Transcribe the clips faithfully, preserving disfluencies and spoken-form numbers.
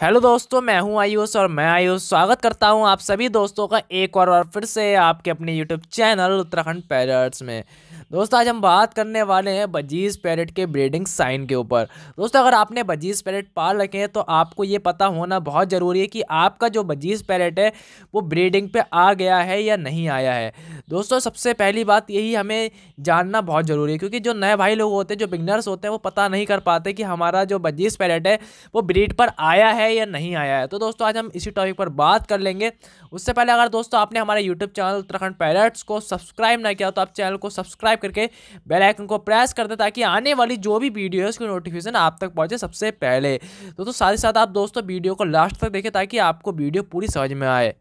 Hello दोस्तों, मैं हूं आयुष और मैं आयुष स्वागत करता हूं आप सभी दोस्तों का एक और बार फिर से आपके अपने यूट्यूब चैनल उत्तराखंड पैरेट्स में। दोस्तों आज हम बात करने वाले हैं बजीज पैरेट के ब्रीडिंग साइन के ऊपर। दोस्तों अगर आपने बजीज पैरेट पाल रखे हैं तो आपको ये पता होना बहुत ज़रूरी है कि आपका जो बजीज पैरेट है वो ब्रीडिंग पर आ गया है या नहीं आया है। दोस्तों सबसे पहली बात यही हमें जानना बहुत ज़रूरी है, क्योंकि जो नए भाई लोग होते हैं, जो बिगनर्स होते हैं, वो पता नहीं कर पाते कि हमारा जो बजीज पैरेट है वो ब्रीड पर आया है या नहीं आया है। तो दोस्तों आज हम इसी टॉपिक पर बात कर लेंगे। उससे पहले अगर दोस्तों आपने हमारे यूट्यूब चैनल उत्तराखंड पैरेट्स को सब्सक्राइब ना किया तो आप चैनल को सब्सक्राइब करके बेल आइकन को प्रेस कर दें, ताकि आने वाली जो भी वीडियो है उसकी नोटिफिकेशन आप तक पहुंचे सबसे पहले। तो, तो साथ ही साथ आप दोस्तों वीडियो को लास्ट तक देखें ताकि आपको वीडियो पूरी समझ में आए।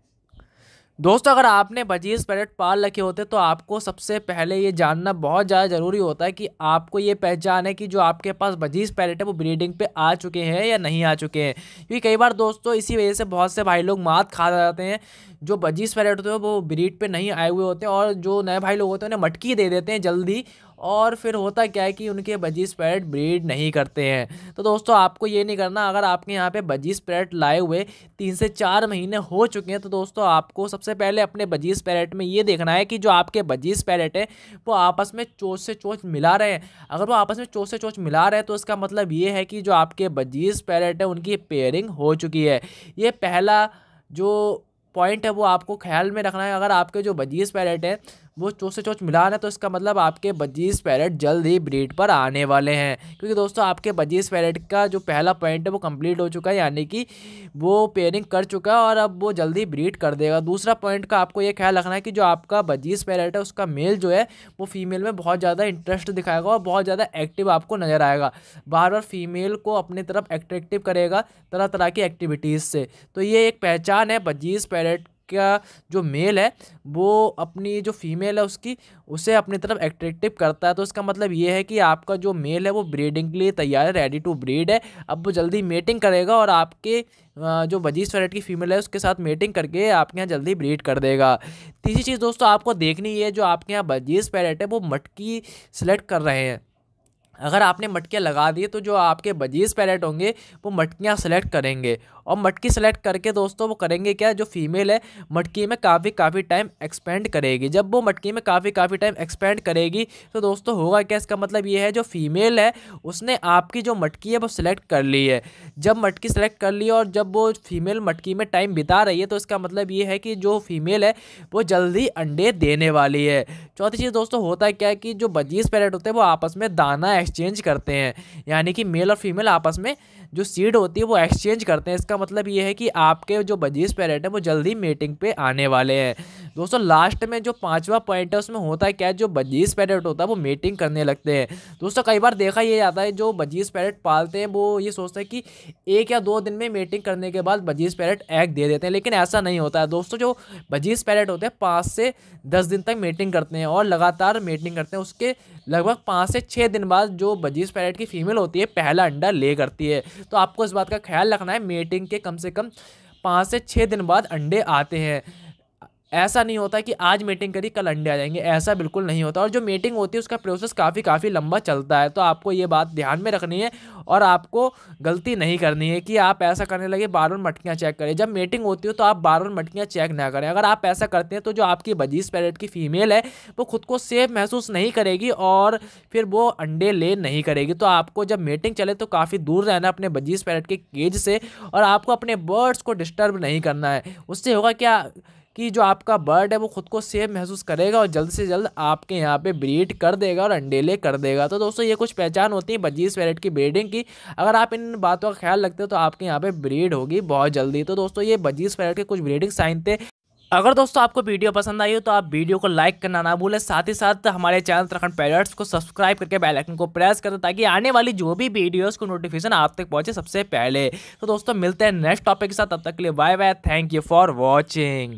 दोस्तों अगर आपने बजीज पैरेट पाल रखे होते तो आपको सबसे पहले ये जानना बहुत ज़्यादा ज़रूरी होता है कि आपको ये पहचान है कि जो आपके पास बजीज पैरेट है वो ब्रीडिंग पे आ चुके हैं या नहीं आ चुके हैं। क्योंकि कई बार दोस्तों इसी वजह से बहुत से भाई लोग मात खा जाते हैं। जो बजीज पैरेट होते हैं वो ब्रीड पर नहीं आए हुए होते हैं और जो नए भाई लोग होते हैं उन्हें मटकी दे देते हैं जल्दी, और फिर होता क्या है कि उनके बजीज पैरेट ब्रीड नहीं करते हैं। तो दोस्तों आपको ये नहीं करना। अगर आपके यहाँ पे बजीज पैरेट लाए हुए तीन से चार महीने हो चुके हैं तो दोस्तों आपको सबसे पहले अपने बजीज पैरेट में ये देखना है कि जो आपके बजीज पैरेट है वो आपस में चोंच से चोंच मिला रहे हैं। अगर वो आपस में चोंच से चोंच मिला रहे हैं तो इसका मतलब ये है कि जो आपके बजीज पैरेट है उनकी पेयरिंग हो चुकी है। ये पहला जो पॉइंट है वो आपको ख्याल में रखना है। अगर आपके जो बजीज पैरेट है वो चोंच से चोंच मिला है तो इसका मतलब आपके बजीज पैरेट जल्द ही ब्रीड पर आने वाले हैं, क्योंकि दोस्तों आपके बजीज पैरेट का जो पहला पॉइंट है वो कंप्लीट हो चुका है, यानी कि वो पेयरिंग कर चुका है और अब वो जल्दी ब्रीड कर देगा। दूसरा पॉइंट का आपको ये ख्याल रखना है कि जो आपका बजीज पैरेट है उसका मेल जो है वो फीमेल में बहुत ज़्यादा इंटरेस्ट दिखाएगा और बहुत ज़्यादा एक्टिव आपको नज़र आएगा, बार बार फीमेल को अपनी तरफ अट्रैक्टिव करेगा तरह तरह की एक्टिविटीज़ से। तो ये एक पहचान है बजीज पैरेट क्या, जो मेल है वो अपनी जो फीमेल है उसकी उसे अपनी तरफ अट्रैक्टिव करता है। तो इसका मतलब ये है कि आपका जो मेल है वो ब्रीडिंग के लिए तैयार है, रेडी टू ब्रीड है। अब वो जल्दी मेटिंग करेगा और आपके जो बजीज पैरेट की फीमेल है उसके साथ मेटिंग करके आपके यहाँ जल्दी ब्रीड कर देगा। तीसरी चीज़ दोस्तों आपको देखनी है, जो आपके यहाँ बजीज पैरेट है वो मटकी सिलेक्ट कर रहे हैं। अगर आपने मटकियाँ लगा दी तो जो आपके बजीज पैरेट होंगे वो मटकियाँ सेलेक्ट करेंगे, और मटकी सेलेक्ट करके दोस्तों वो करेंगे क्या, जो फीमेल है मटकी में काफ़ी काफ़ी टाइम एक्सपेंड करेगी। जब वो मटकी में काफ़ी काफ़ी टाइम एक्सपेंड करेगी तो दोस्तों होगा क्या, इसका मतलब ये है जो फीमेल है उसने आपकी जो मटकी है वो सिलेक्ट कर ली है। जब मटकी सेलेक्ट कर ली और जब वो फीमेल मटकी में टाइम बिता रही है तो इसका मतलब ये है कि जो फीमेल है वो जल्दी अंडे देने वाली है। चौथी चीज़ दोस्तों होता क्या है कि जो बजीज पैरेट होते हैं वो आपस में दाना एक्सचेंज करते हैं, यानी कि मेल और फीमेल आपस में जो सीड होती है वो एक्सचेंज करते हैं। इसका मतलब ये है कि आपके जो बजीज पैरेट है वो जल्दी मेटिंग पे आने वाले हैं। दोस्तों लास्ट में जो पांचवा पॉइंट है उसमें होता है क्या, जो बजीज पैरेट होता है वो मेटिंग करने लगते हैं। दोस्तों कई बार देखा ये जाता है जो बजीज पैरेट पालते हैं वो ये सोचते हैं कि एक या दो दिन में मेटिंग करने के बाद बजीज पैरेट एग दे देते हैं, लेकिन ऐसा नहीं होता है। दोस्तों जो बजीज पैरेट होते हैं पाँच से दस दिन तक मेटिंग करते हैं और लगातार मेटिंग करते हैं। उसके लगभग पाँच से छः दिन बाद जो बजीज पैरेट की फीमेल होती है पहला अंडा ले करती है। तो आपको इस बात का ख्याल रखना है, मेटिंग के कम से कम पाँच से छः दिन बाद अंडे आते हैं। ऐसा नहीं होता कि आज मीटिंग करी कल अंडे आ जाएंगे, ऐसा बिल्कुल नहीं होता। और जो मीटिंग होती है उसका प्रोसेस काफ़ी काफ़ी लंबा चलता है। तो आपको ये बात ध्यान में रखनी है और आपको गलती नहीं करनी है कि आप ऐसा करने लगे बार बार मटकियाँ चेक करें। जब मीटिंग होती हो तो आप बार बार मटकियाँ चेक ना करें। अगर आप ऐसा करते हैं तो जो आपकी बजीज पैरेट की फीमेल है वो खुद को सेफ महसूस नहीं करेगी और फिर वो अंडे ले नहीं करेगी। तो आपको जब मीटिंग चले तो काफ़ी दूर रहना अपने बजीज पैरेट के केज से, और आपको अपने बर्ड्स को डिस्टर्ब नहीं करना है। उससे होगा क्या कि जो आपका बर्ड है वो खुद को सेफ महसूस करेगा और जल्द से जल्द आपके यहाँ पे ब्रीड कर देगा और अंडेले कर देगा। तो दोस्तों ये कुछ पहचान होती है बजीज पैरेट की ब्रीडिंग की। अगर आप इन बातों का ख्याल रखते हो तो आपके यहाँ पे ब्रीड होगी बहुत जल्दी। तो दोस्तों ये बजीज पैरेट के कुछ ब्रीडिंग साइन थे। अगर दोस्तों आपको वीडियो पसंद आई हो तो आप वीडियो को लाइक करना ना भूलें, साथ ही साथ हमारे चैनल उत्तराखंड पैरेट्स को सब्सक्राइब करके बेल आइकन को प्रेस कर दें, ताकि आने वाली जो भी वीडियोस को नोटिफिकेशन आप तक पहुंचे सबसे पहले। तो दोस्तों मिलते हैं नेक्स्ट टॉपिक के साथ, तब तक के लिए bye bye. Thank you for watching.